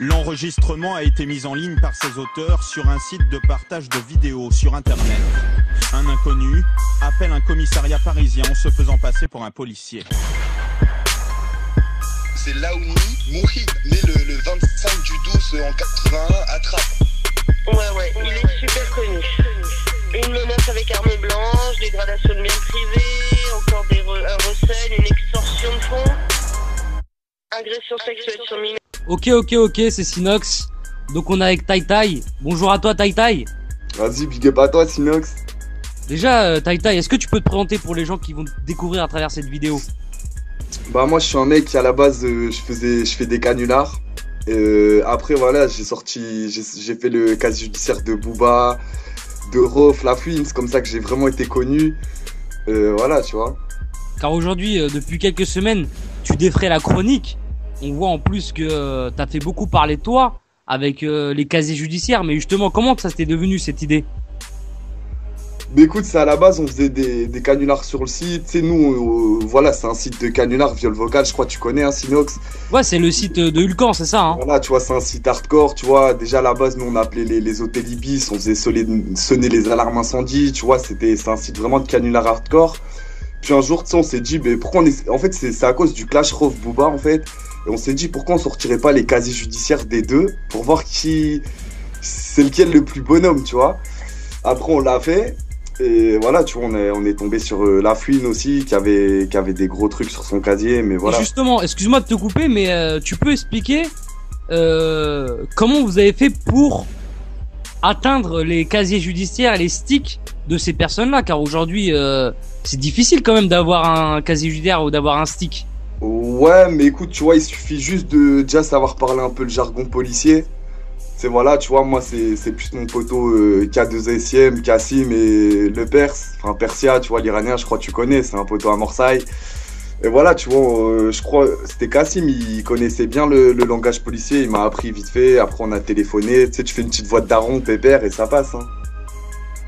L'enregistrement a été mis en ligne par ses auteurs sur un site de partage de vidéos sur Internet. Un inconnu appelle un commissariat parisien en se faisant passer pour un policier. C'est Laouni Mouhid, né le 25 du 12 en 81 à Trappes. Ouais, il est super connu. Une menace avec arme blanche, dégradation de biens privés, encore des recel, une extorsion de fonds, agression sexuelle sur mineurs. Ok, c'est Sinox. Donc on est avec Tai. Bonjour à toi Tai. Vas-y, big up à toi Sinox. Déjà Tai, est-ce que tu peux te présenter pour les gens qui vont te découvrir à travers cette vidéo? Bah moi je suis un mec qui à la base je fais des canulars. Après voilà, j'ai fait le casier judiciaire de Booba, de Rohff, La Fouine, c'est comme ça que j'ai vraiment été connu. Voilà, tu vois. Car aujourd'hui, depuis quelques semaines, tu défrais la chronique. On voit en plus que t'as fait beaucoup parler de toi avec les casiers judiciaires. Mais justement, comment que ça s'était devenu cette idée? Mais écoute, c'est à la base, on faisait des canulars sur le site. Tu sais, nous, voilà, c'est un site de canulars, viol vocal, je crois que tu connais, hein, Sinox. Ouais, c'est le site de Hulkan, c'est ça, hein. Voilà, tu vois, c'est un site hardcore, tu vois. Déjà, à la base, nous, on appelait les hôtels Ibis, on faisait sonner les alarmes incendies, tu vois. C'est un site vraiment de canulars hardcore. Puis un jour, tu sais, on s'est dit, mais pourquoi on est... En fait, c'est à cause du clash Rohff-Booba, en fait. Et on s'est dit, pourquoi on sortirait pas les casiers judiciaires des deux pour voir qui... C'est lequel le plus bonhomme, tu vois. Après, on l'a fait. Et voilà, tu vois, on est tombé sur La Fouine aussi, qui avait des gros trucs sur son casier, mais voilà. Et justement, excuse-moi de te couper, mais tu peux expliquer comment vous avez fait pour atteindre les casiers judiciaires et les sticks de ces personnes-là, car aujourd'hui, c'est difficile quand même d'avoir un casier judiciaire ou d'avoir un stick. Ouais, mais écoute, tu vois, il suffit juste de déjà savoir parler un peu le jargon policier. C'est voilà, tu vois, moi c'est plus mon poteau K2SM, Kassim et le Perse, enfin Persia, tu vois, l'Iranien, je crois que tu connais, c'est un poteau à Morsay. Et voilà, tu vois, je crois, c'était Kassim, il connaissait bien le langage policier, il m'a appris vite fait, après on a téléphoné, tu sais, tu fais une petite voix de daron, pépère, et ça passe. Hein.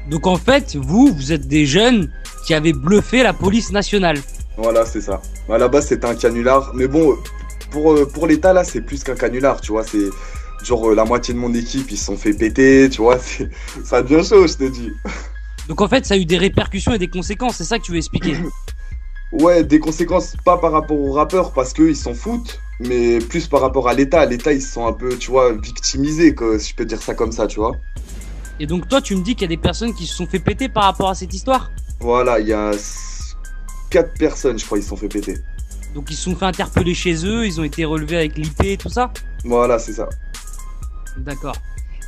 Donc en fait, vous êtes des jeunes qui avaient bluffé la police nationale. Voilà, c'est ça. À la base, c'était un canular, mais bon, pour l'État, là, c'est plus qu'un canular, tu vois, c'est... Genre la moitié de mon équipe, ils se sont fait péter, tu vois, ça devient chaud, je te dis. Donc en fait, ça a eu des répercussions et des conséquences, c'est ça que tu veux expliquer? Ouais, des conséquences, pas par rapport aux rappeurs, parce qu'eux, ils s'en foutent, mais plus par rapport à l'État. L'État, ils se sont un peu, tu vois, victimisés, quoi, si je peux dire ça comme ça, tu vois. Et donc toi, tu me dis qu'il y a des personnes qui se sont fait péter par rapport à cette histoire? Voilà, il y a 4 personnes, je crois, ils se sont fait péter. Donc ils se sont fait interpeller chez eux, ils ont été relevés avec l'IP et tout ça? Voilà, c'est ça. D'accord.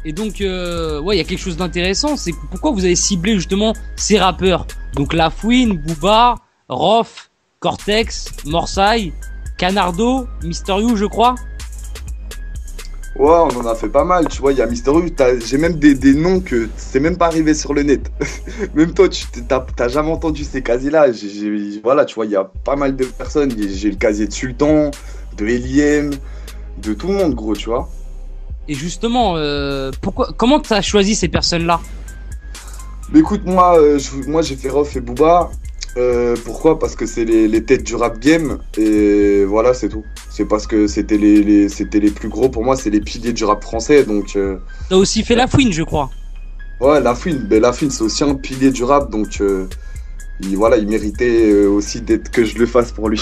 Et donc, ouais, il y a quelque chose d'intéressant, c'est pourquoi vous avez ciblé justement ces rappeurs. Donc La Fouine, Booba, Rohff, Cortex, Morsay, Canardo, Mister You, je crois. Ouais, on en a fait pas mal, tu vois, il y a Mister You, j'ai même des noms que c'est même pas arrivé sur le net. Même toi, tu t'as jamais entendu ces casiers-là. Voilà, tu vois, il y a pas mal de personnes. J'ai le casier de Sultan, de LIM, de tout le monde, gros, tu vois. Et justement, comment tu as choisi ces personnes-là? Écoute, moi j'ai fait Rohff et Booba. Pourquoi? Parce que c'est les têtes du rap game. Et voilà, c'est tout. C'est parce que c'était les plus gros pour moi, c'est les piliers du rap français. Donc. T'as aussi fait La Fouine, je crois. Ouais, La Fouine. Mais La Fouine, c'est aussi un pilier du rap. Donc voilà, il méritait aussi d'être que je le fasse pour lui.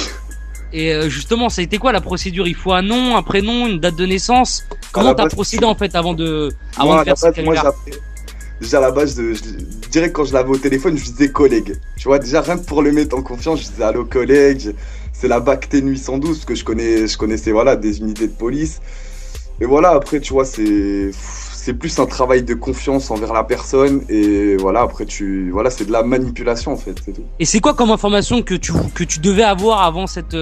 Et justement, ça a été quoi la procédure? Il faut un nom, un prénom, une date de naissance. Comment t'as procédé en fait avant de faire ça? Déjà à la base, direct quand je l'avais au téléphone, je disais collègue. Tu vois, déjà rien que pour le mettre en confiance, je disais allô collègue, c'est la BAC T812, parce que je connaissais voilà, des unités de police. Et voilà, après, tu vois, c'est plus un travail de confiance envers la personne. Et voilà, après, voilà, c'est de la manipulation, en fait, c'est tout. Et c'est quoi comme information que tu devais avoir avant cette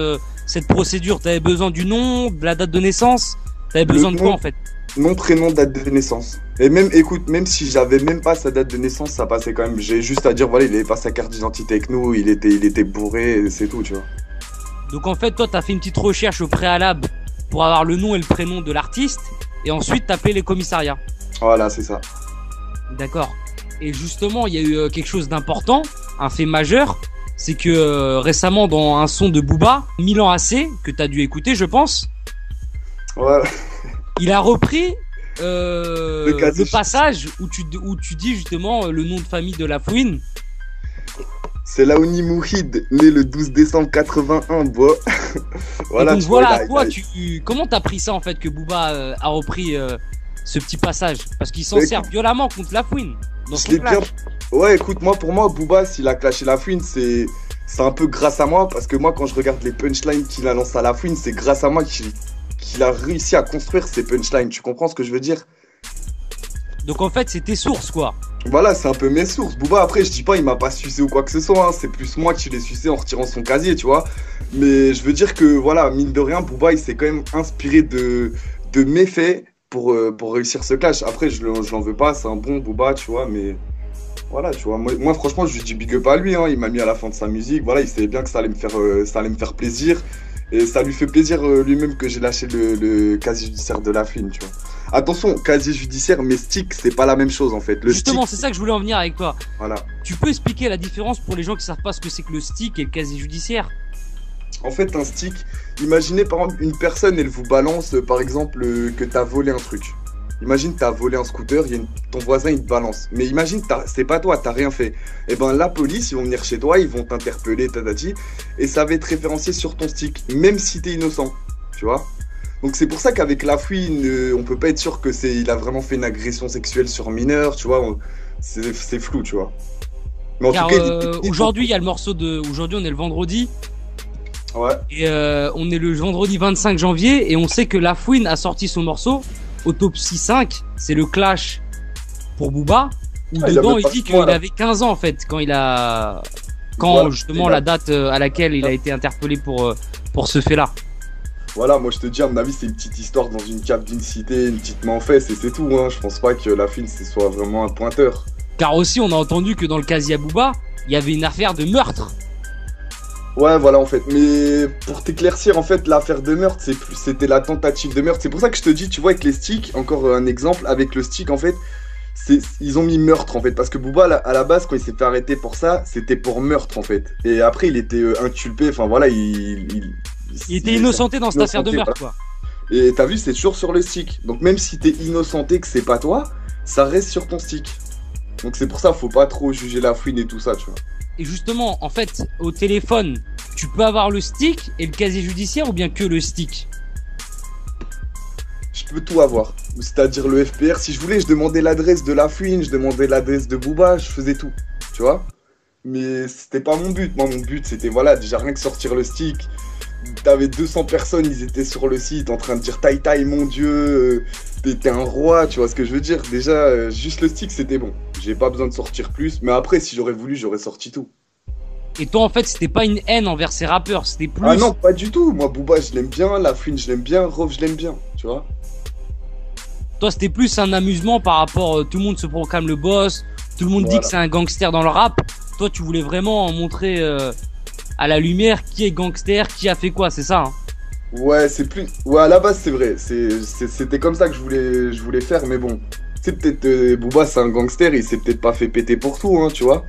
procédure? T'avais besoin du nom, de la date de naissance? T'avais besoin de quoi, en fait? Nom, prénom, date de naissance. Et même, écoute, même si j'avais même pas sa date de naissance, ça passait quand même. J'ai juste à dire, voilà, il avait pas sa carte d'identité avec nous, il était bourré, c'est tout, tu vois. Donc, en fait, toi, t'as fait une petite recherche au préalable pour avoir le nom et le prénom de l'artiste, et ensuite taper les commissariats. Voilà, c'est ça. D'accord. Et justement, il y a eu quelque chose d'important, un fait majeur, c'est que récemment, dans un son de Booba, Milan AC, que tu as dû écouter, je pense. Ouais. il a repris le passage où tu dis justement le nom de famille de La Fouine. C'est Laouni Mouhid, né le 12 décembre 81, bois. Voilà. Et donc voilà, toi, comment t'as pris ça en fait que Booba a repris ce petit passage? Parce qu'il s'en sert violemment contre La Fouine. Ouais, écoute, moi pour moi, Booba, s'il a clashé La Fouine, c'est un peu grâce à moi. Parce que moi, quand je regarde les punchlines qu'il a lancé à La Fouine, c'est grâce à moi qu'il a réussi à construire ces punchlines. Tu comprends ce que je veux dire? Donc en fait, c'est tes sources, quoi. Voilà, c'est un peu mes sources. Booba, après, je dis pas, il m'a pas sucé ou quoi que ce soit. Hein. C'est plus moi qui l'ai sucé en retirant son casier, tu vois. Mais je veux dire que, voilà, mine de rien, Booba, il s'est quand même inspiré de mes faits pour réussir ce clash. Après, je l'en veux pas, c'est un bon Booba, tu vois, mais... Voilà, tu vois, moi franchement, je lui dis big up à lui, hein. Il m'a mis à la fin de sa musique, voilà, il savait bien que ça allait me faire plaisir. Et ça lui fait plaisir lui-même que j'ai lâché le casier judiciaire de La Fouine, tu vois. Attention, casier judiciaire, mais stick, c'est pas la même chose en fait. Justement, c'est ça que je voulais en venir avec toi. Voilà. Tu peux expliquer la différence pour les gens qui savent pas ce que c'est que le stick et le casier judiciaire? En fait, un stick, imaginez par exemple une personne, elle vous balance par exemple que t'as volé un truc. Imagine, t'as volé un scooter, ton voisin il te balance. Mais imagine, c'est pas toi, t'as rien fait. Et ben la police, ils vont venir chez toi, ils vont t'interpeller, tatati. Et ça va être référencé sur ton stick, même si t'es innocent. Tu vois? Donc c'est pour ça qu'avec La Fouine, on peut pas être sûr que il a vraiment fait une agression sexuelle sur un mineur, tu vois. C'est flou, tu vois. Mais en tout cas, aujourd'hui, il y a le morceau de. Aujourd'hui, on est le vendredi. Ouais. Et on est le vendredi 25 janvier, et on sait que La Fouine a sorti son morceau. Autopsie 5, c'est le clash pour Booba, où dedans il dit qu'il avait 15 ans en fait, quand justement la date à laquelle il a été interpellé pour ce fait-là. Voilà, moi je te dis, à mon avis, c'est une petite histoire dans une cave d'une cité, une petite main en fesse, et c'est tout, hein. Je pense pas que La Fouine soit vraiment un pointeur. Car aussi, on a entendu que dans le casier à Booba, il y avait une affaire de meurtre. Ouais, voilà en fait, mais pour t'éclaircir, en fait, l'affaire de meurtre, c'était la tentative de meurtre. C'est pour ça que je te dis, tu vois, avec les sticks, encore un exemple, avec le stick, en fait, ils ont mis meurtre, en fait, parce que Booba, à la base, quand il s'est fait arrêter pour ça, c'était pour meurtre, en fait. Et après, il était inculpé, enfin voilà, il était innocenté dans cette affaire de meurtre, voilà. Quoi. Et t'as vu, c'est toujours sur le stick. Donc même si t'es innocenté, que c'est pas toi, ça reste sur ton stick. Donc c'est pour ça, faut pas trop juger La Fouine et tout ça, tu vois. Et justement, en fait, au téléphone, tu peux avoir le stick et le casier judiciaire ou bien que le stick? Je peux tout avoir, c'est-à-dire le FPR. Si je voulais, je demandais l'adresse de La Fouine, je demandais l'adresse de Booba, je faisais tout, tu vois. Mais c'était pas mon but. Moi, mon but, c'était, voilà, déjà rien que sortir le stick. T'avais 200 personnes, ils étaient sur le site en train de dire « Tai Tai, mon Dieu, t'es un roi », tu vois ce que je veux dire. Déjà, juste le stick, c'était bon. J'ai pas besoin de sortir plus, mais après, si j'aurais voulu, j'aurais sorti tout. Et toi, en fait, c'était pas une haine envers ces rappeurs, c'était plus... Ah non, pas du tout. Moi, Booba, je l'aime bien, La Fouine, je l'aime bien, Rohff, je l'aime bien, tu vois. Toi, c'était plus un amusement par rapport... Tout le monde se proclame le boss, tout le monde dit que c'est un gangster dans le rap. Toi, tu voulais vraiment montrer à la lumière qui est gangster, qui a fait quoi, c'est ça hein? Ouais, c'est plus... Ouais, à la base, c'est vrai. C'était comme ça que je voulais faire, mais bon... C'est peut-être Booba, c'est un gangster, il s'est peut-être pas fait péter pour tout, hein, tu vois.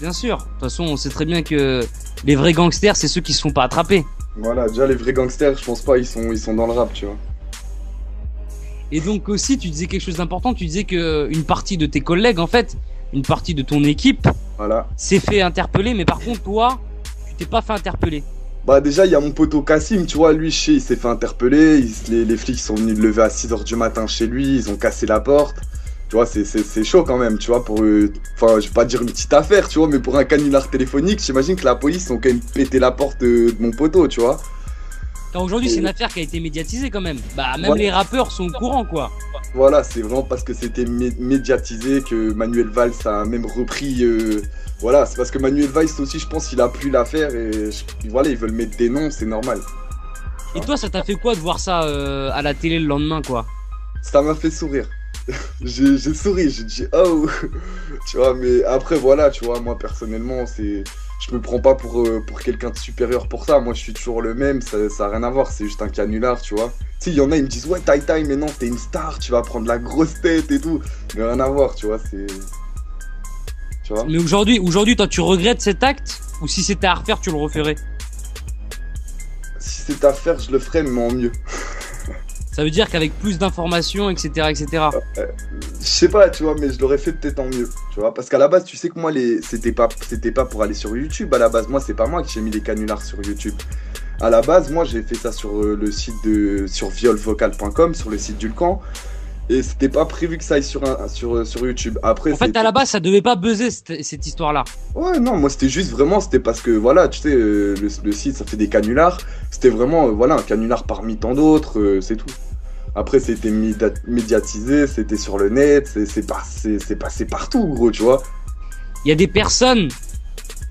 Bien sûr. De toute façon, on sait très bien que les vrais gangsters, c'est ceux qui se font pas attraper. Voilà, déjà les vrais gangsters, je pense pas, ils sont dans le rap, tu vois. Et donc aussi, tu disais quelque chose d'important, tu disais que une partie de tes collègues, en fait, une partie de ton équipe, voilà, s'est fait interpeller, mais par contre, toi, tu t'es pas fait interpeller. Bah déjà, il y a mon poteau Kassim, tu vois, lui, il s'est fait interpeller, les flics sont venus le lever à 6h du matin chez lui, ils ont cassé la porte, tu vois, c'est chaud quand même, tu vois, pour, enfin, je vais pas dire une petite affaire, tu vois, mais pour un canular téléphonique, j'imagine que la police ont quand même pété la porte de mon poteau, tu vois. Aujourd'hui, c'est une affaire qui a été médiatisée quand même, bah même voilà. Les rappeurs sont au courant, quoi. Voilà, c'est vraiment parce que c'était médiatisé que Manuel Valls a même repris... Voilà, c'est parce que Manuel Valls aussi, je pense, il a plus l'affaire et voilà, ils veulent mettre des noms, c'est normal. Et toi, ça t'a fait quoi de voir ça à la télé le lendemain, quoi? Ça m'a fait sourire. J'ai souri, j'ai dit « oh !» Tu vois, mais après, voilà, tu vois, moi, personnellement, je me prends pas pour quelqu'un de supérieur pour ça. Moi, je suis toujours le même, ça a rien à voir, c'est juste un canular, tu vois. Tu sais, il y en a, ils me disent « ouais, Tai Tai, mais non, t'es une star, tu vas prendre la grosse tête et tout. » Mais rien à voir, tu vois, c'est... Mais aujourd'hui, toi, tu regrettes cet acte? Ou si c'était à refaire, tu le referais? Si c'était à refaire, je le ferais, mais en mieux. Ça veut dire qu'avec plus d'informations, etc., etc. Je sais pas, tu vois, mais je l'aurais fait peut-être en mieux, tu vois. Parce qu'à la base, tu sais que moi, c'était pas pour aller sur YouTube. À la base, moi, c'est pas moi qui j'ai mis les canulars sur YouTube. À la base, moi, j'ai fait ça sur le site de... sur violvocal.com, sur le site d'Hulkan. Et c'était pas prévu que ça aille sur YouTube. Après, en fait, à la base, ça devait pas buzzer cette histoire-là. Ouais, non, moi, c'était juste vraiment, c'était parce que, voilà, tu sais, le site, ça fait des canulars. C'était vraiment, voilà, un canular parmi tant d'autres, c'est tout. Après, c'était médiatisé, c'était sur le net, c'est passé partout, gros, tu vois. Il y a des personnes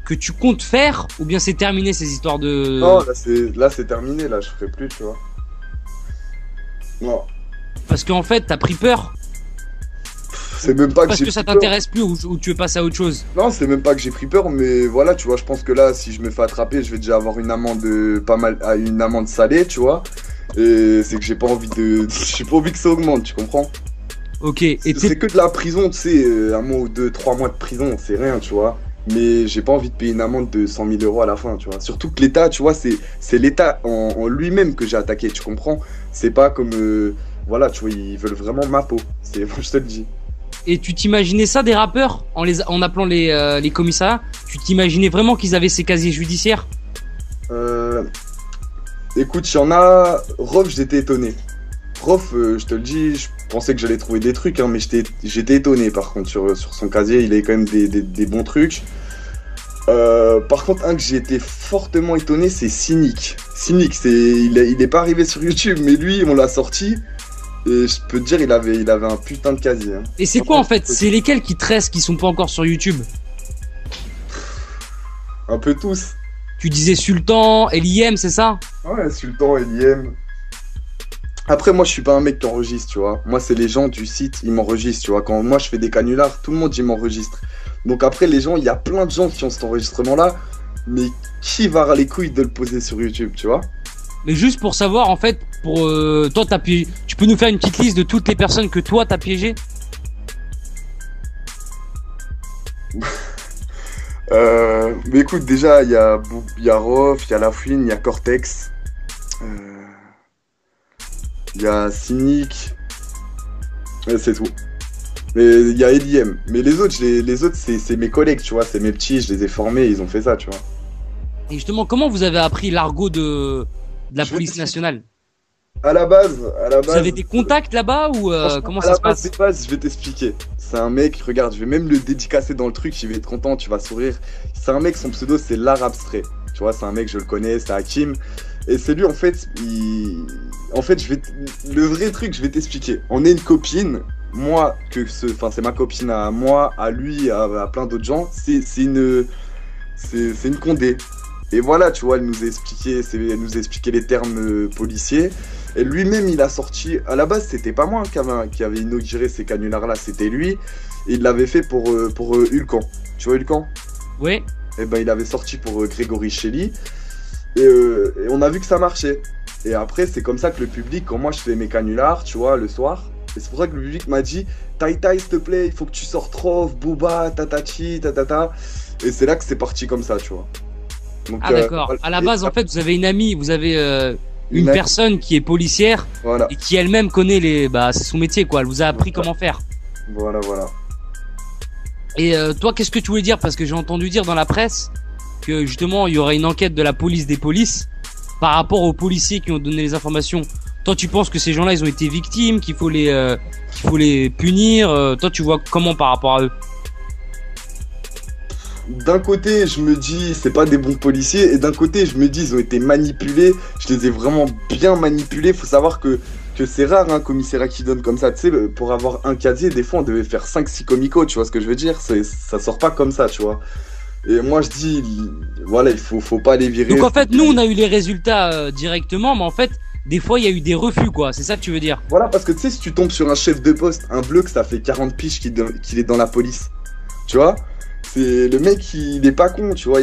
que tu comptes faire, ou bien c'est terminé, ces histoires de... Non, là, c'est terminé, là, je ferai plus, tu vois. Non. Parce qu'en fait, t'as pris peur. C'est même pas que j'ai pris peur. Parce que ça t'intéresse plus ou tu veux passer à autre chose. Non, c'est même pas que j'ai pris peur, mais voilà, tu vois, je pense que là, si je me fais attraper, je vais déjà avoir une amende une amende salée, tu vois. Et c'est que j'ai pas envie de... J'ai pas envie que ça augmente, tu comprends. Ok. C'est que de la prison, tu sais, un mois ou deux, 3 mois de prison, c'est rien, tu vois. Mais j'ai pas envie de payer une amende de 100 000 euros à la fin, tu vois. Surtout que l'État, tu vois, c'est l'État en lui-même que j'ai attaqué, tu comprends. C'est pas comme... Voilà, tu vois, ils veulent vraiment ma peau, je te le dis. Et tu t'imaginais ça des rappeurs en appelant les commissariats? Tu t'imaginais vraiment qu'ils avaient ces casiers judiciaires? Écoute, il y en a... Rohff, j'étais étonné. Rohff, je te le dis, je pensais que j'allais trouver des trucs, hein, mais j'étais étonné par contre sur son casier, il avait quand même des bons trucs. Par contre, un que j'ai été fortement étonné, c'est Sinik. Sinik, il n'est pas arrivé sur YouTube, mais lui, on l'a sorti. Et je peux te dire, il avait un putain de casier. Hein. Et c'est quoi en fait? C'est lesquels qui tressent, qui sont pas encore sur YouTube? Un peu tous. Tu disais Sultan, LIM, c'est ça? Ouais, Sultan, LIM. Après, moi, je suis pas un mec qui enregistre, tu vois. Moi, c'est les gens du site, ils m'enregistrent, tu vois. Quand moi, je fais des canulars, tout le monde, ils m'enregistrent. Donc après, les gens, il y a plein de gens qui ont cet enregistrement-là, mais qui va avoir les couilles de le poser sur YouTube, tu vois? Mais juste pour savoir, en fait, pour toi, tu peux nous faire une petite liste de toutes les personnes que toi, t'as piégées? Mais écoute, déjà, il y a Rohff, il y a La Fouine, il y a Cortex, il y a Sinik, c'est tout. Mais il y a LIM. Mais les autres c'est mes collègues, tu vois, c'est mes petits, je les ai formés, ils ont fait ça, tu vois. Et justement, comment vous avez appris l'argot de la police nationale? À la base... Vous avez des contacts là-bas ou comment ça se passe? À la base, je vais t'expliquer. C'est un mec, regarde, je vais même le dédicacer dans le truc, il va être content, tu vas sourire. C'est un mec, son pseudo, c'est l'art abstrait. Tu vois, c'est un mec, je le connais, c'est Hakim. Et c'est lui, en fait, le vrai truc, je vais t'expliquer. On est une copine, moi, enfin, c'est ma copine à moi, à lui, à plein d'autres gens. C'est une condé. Et voilà, tu vois, elle nous expliquait les termes policiers. Et lui-même, il a sorti... À la base, c'était pas moi qui avait inauguré ces canulars-là, c'était lui. Et il l'avait fait pour Hulkan. Tu vois Hulkan? Oui. Et ben, il avait sorti pour Grégory Shelley. Et on a vu que ça marchait. Et après, c'est comme ça que le public, quand moi, je fais mes canulars, tu vois, le soir... Et c'est pour ça que le public m'a dit « Tai, s'il te plaît, il faut que tu sortes Rohff, Booba, tatachi, tatata... » Et c'est là que c'est parti comme ça, tu vois. Donc, ah d'accord, voilà. À la base, en fait, vous avez une amie, vous avez une personne qui est policière, voilà. Et qui elle-même connaît les... Bah, c'est son métier, quoi, elle vous a appris voilà. Comment faire. Voilà, voilà. Et toi, qu'est-ce que tu voulais dire? Parce que j'ai entendu dire dans la presse que, justement, il y aurait une enquête de la police des polices par rapport aux policiers qui ont donné les informations. Toi, tu penses que ces gens-là, ils ont été victimes, qu'il faut les punir. Toi, tu vois comment par rapport à eux? D'un côté, je me dis, c'est pas des bons policiers. Et d'un côté, je me dis, ils ont été manipulés. Je les ai vraiment bien manipulés. Faut savoir que c'est rare, un commissariat qui donne comme ça. Tu sais, pour avoir un casier, des fois, on devait faire 5-6 comicos. Tu vois ce que je veux dire? Ça sort pas comme ça, tu vois. Et moi, je dis, voilà, il faut pas les virer. Donc, en fait, nous, on a eu les résultats directement. Mais en fait... Des fois, il y a eu des refus, quoi, c'est ça que tu veux dire? Voilà, parce que tu sais, si tu tombes sur un chef de poste, un bleu, que ça fait 40 piges qu'il est dans la police, tu vois, c'est le mec, il est pas con, tu vois,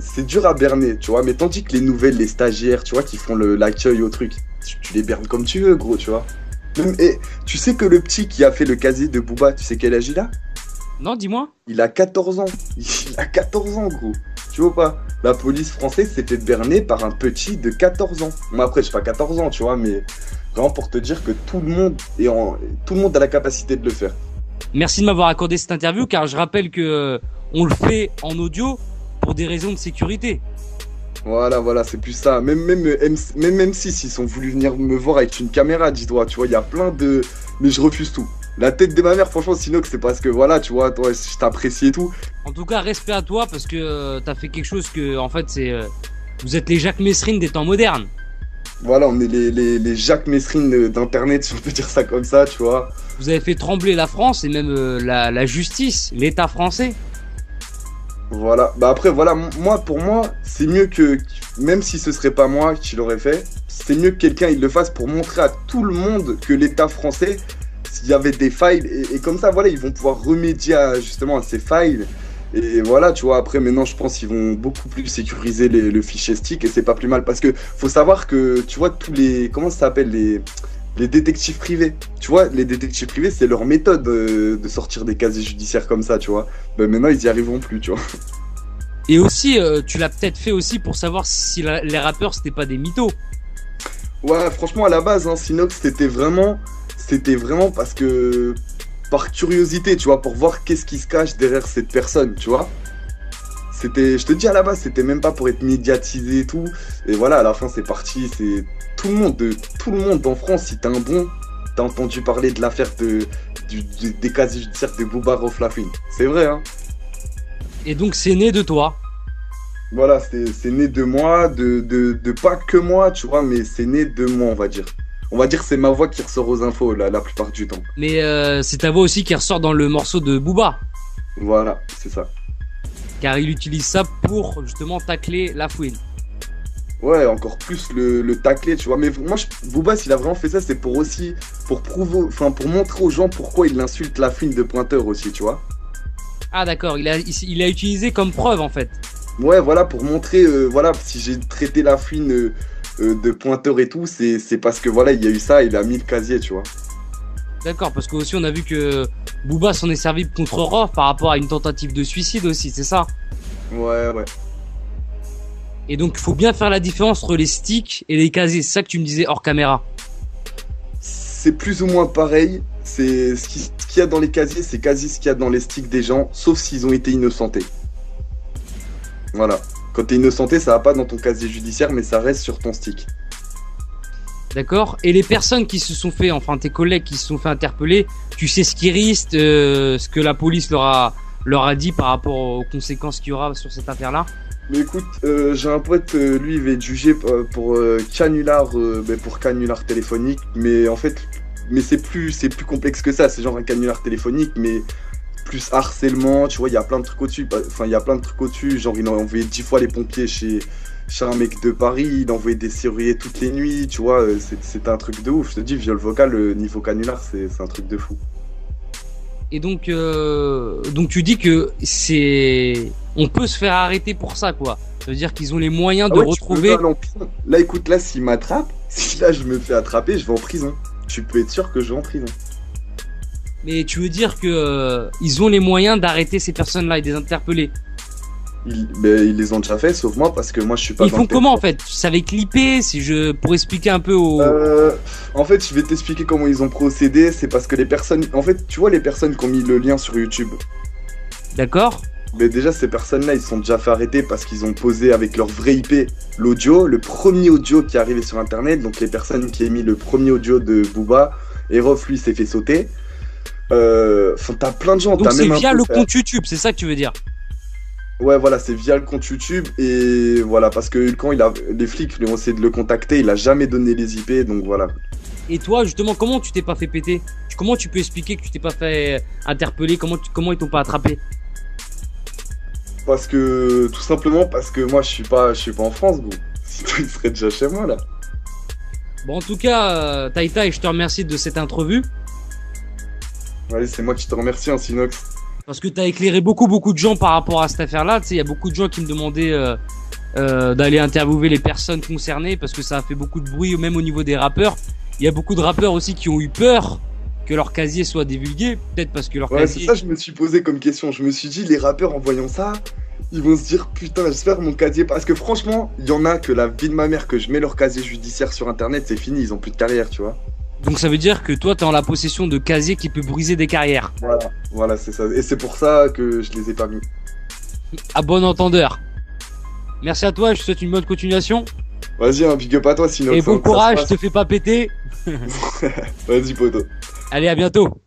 c'est dur à berner, tu vois, mais tandis que les nouvelles, les stagiaires, tu vois, qui font l'accueil au truc, tu les bernes comme tu veux, gros, tu vois. Et tu sais que le petit qui a fait le casier de Booba, tu sais quel âge il a? Non, dis-moi. Il a 14 ans, il a 14 ans, gros. Tu vois pas, la police française s'était bernée par un petit de 14 ans. Bon, après, je suis pas 14 ans, tu vois, mais Vraiment pour te dire que tout le monde a la capacité de le faire. Merci de m'avoir accordé cette interview, car je rappelle que on le fait en audio pour des raisons de sécurité. Voilà, c'est plus ça. Même si s'ils ont voulu venir me voir avec une caméra, dis-toi, tu vois, il y a plein de... Mais je refuse tout. La tête de ma mère, franchement, Sinox, c'est parce que, voilà, tu vois, toi, je t'apprécie et tout. En tout cas, respect à toi, parce que t'as fait quelque chose que, en fait, c'est... vous êtes les Jacques Mesrine des temps modernes. Voilà, on est les Jacques Mesrine d'Internet, si on peut dire ça comme ça, tu vois. Vous avez fait trembler la France et même la justice, l'État français. Voilà, bah après, voilà, moi, pour moi, c'est mieux que, même si ce serait pas moi qui l'aurais fait, c'est mieux que quelqu'un il le fasse pour montrer à tout le monde que l'État français, s'il y avait des failles, et comme ça, voilà, ils vont pouvoir remédier justement à ces failles. Et voilà, tu vois, après, maintenant, je pense qu'ils vont beaucoup plus sécuriser le fichier stick et c'est pas plus mal. Parce que faut savoir que, tu vois, tous les... Comment ça s'appelle les détectives privés. Tu vois, les détectives privés, c'est leur méthode de sortir des casiers judiciaires comme ça, tu vois. Ben, maintenant, ils y arriveront plus, tu vois. Et aussi, tu l'as peut-être fait aussi pour savoir si les rappeurs, c'était pas des mythos. Ouais, franchement, à la base, hein, Sinox, c'était vraiment parce que... par curiosité, tu vois, pour voir qu'est-ce qui se cache derrière cette personne, tu vois. C'était, je te dis, à la base, c'était même pas pour être médiatisé et tout. Et voilà, à la fin, c'est parti. C'est tout le monde en France, si t'es un bon, t'as entendu parler de l'affaire des casiers judiciaires de Booba, Rohff, La Fouine. C'est vrai, hein. Et donc, c'est né de toi. Voilà, c'est né de moi, de pas que moi, tu vois, mais c'est né de moi, on va dire. On va dire que c'est ma voix qui ressort aux infos la plupart du temps. Mais c'est ta voix aussi qui ressort dans le morceau de Booba. Voilà, c'est ça. Car il utilise ça pour justement tacler La Fouine. Ouais, encore plus le tacler, tu vois. Mais moi, Booba, s'il a vraiment fait ça, c'est pour aussi... pour montrer aux gens pourquoi il insulte La Fouine de pointeur aussi, tu vois. Ah d'accord, il a utilisé comme preuve en fait. Ouais, voilà, pour montrer... voilà, si j'ai traité La Fouine... de pointeur et tout, c'est parce que voilà, il y a eu ça, il a mis le casier, tu vois. D'accord, parce que aussi on a vu que Booba s'en est servi contre Rohff par rapport à une tentative de suicide aussi, c'est ça? Ouais. Et donc il faut bien faire la différence entre les sticks et les casiers, c'est ça que tu me disais hors caméra. C'est plus ou moins pareil, c'est ce qu'il y a dans les casiers, c'est quasi ce qu'il y a dans les sticks des gens, sauf s'ils ont été innocentés. Voilà. Quand t'es innocenté, ça va pas dans ton casier judiciaire, mais ça reste sur ton stick. D'accord. Et les personnes qui se sont fait, enfin tes collègues qui se sont fait interpeller, tu sais ce qu'ils risquent, ce que la police leur a dit par rapport aux conséquences qu'il y aura sur cette affaire-là? Mais écoute, j'ai un pote, lui, il va être jugé pour canular téléphonique, mais en fait, c'est plus complexe que ça. C'est genre un canular téléphonique, mais... plus harcèlement, tu vois, il y a plein de trucs au-dessus, genre il a envoyé 10 fois les pompiers chez un mec de Paris, il a envoyé des serruriers toutes les nuits, tu vois, c'est un truc de ouf, je te dis, viol vocal, niveau canular, c'est un truc de fou. Et donc tu dis que c'est... on peut se faire arrêter pour ça, quoi. Ça veut dire qu'ils ont les moyens de retrouver... Là, écoute, là, s'il m'attrape, si là je me fais attraper, je vais en prison. Tu peux être sûr que je vais en prison. Mais tu veux dire que ils ont les moyens d'arrêter ces personnes-là et de les interpeller? Ils les ont déjà fait, sauf moi, parce que moi je suis pas... Ils font comment en fait? Ça va clipper, si je... pour expliquer un peu au... en fait, je vais t'expliquer comment ils ont procédé. C'est parce que les personnes... En fait, tu vois les personnes qui ont mis le lien sur YouTube. D'accord. Mais déjà, ces personnes-là, ils se sont déjà fait arrêter parce qu'ils ont posé avec leur vrai IP l'audio, le premier audio qui est arrivé sur Internet. Donc les personnes qui ont mis le premier audio de Booba, et Rohff, lui, s'est fait sauter. T'as plein de gens. Donc c'est via le compte YouTube, c'est ça que tu veux dire? Ouais, voilà, c'est via le compte YouTube. Et voilà, parce que quand les flics lui ont essayé de le contacter, il a jamais donné les IP, donc voilà. Et toi justement, comment tu t'es pas fait péter? Comment tu peux expliquer que tu t'es pas fait interpeller? Comment ils t'ont pas attrapé? Parce que... tout simplement parce que moi je suis pas en France, gros. Sinon il serait déjà chez moi là. Bon, en tout cas, Tai, je te remercie de cette interview. Allez, c'est moi qui te remercie, hein, Sinox. Parce que tu as éclairé beaucoup de gens par rapport à cette affaire-là. Tu sais, il y a beaucoup de gens qui me demandaient d'aller interviewer les personnes concernées parce que ça a fait beaucoup de bruit, même au niveau des rappeurs. Il y a beaucoup de rappeurs aussi qui ont eu peur que leur casier soit divulgué, peut-être parce que leur casier... Ouais, c'est ça je me suis posé comme question. Je me suis dit, les rappeurs, en voyant ça, ils vont se dire, putain, j'espère mon casier... Parce que franchement, il y en a que la vie de ma mère, que je mets leur casier judiciaire sur Internet, c'est fini, ils ont plus de carrière, tu vois. Donc ça veut dire que toi, t'es en la possession de casiers qui peut briser des carrières. Voilà, voilà, c'est ça. Et c'est pour ça que je les ai pas mis. À bon entendeur. Merci à toi, je te souhaite une bonne continuation. Vas-y, un big up à toi, Sinox. Et bon courage, te fais pas péter. Vas-y, poto. Allez, à bientôt.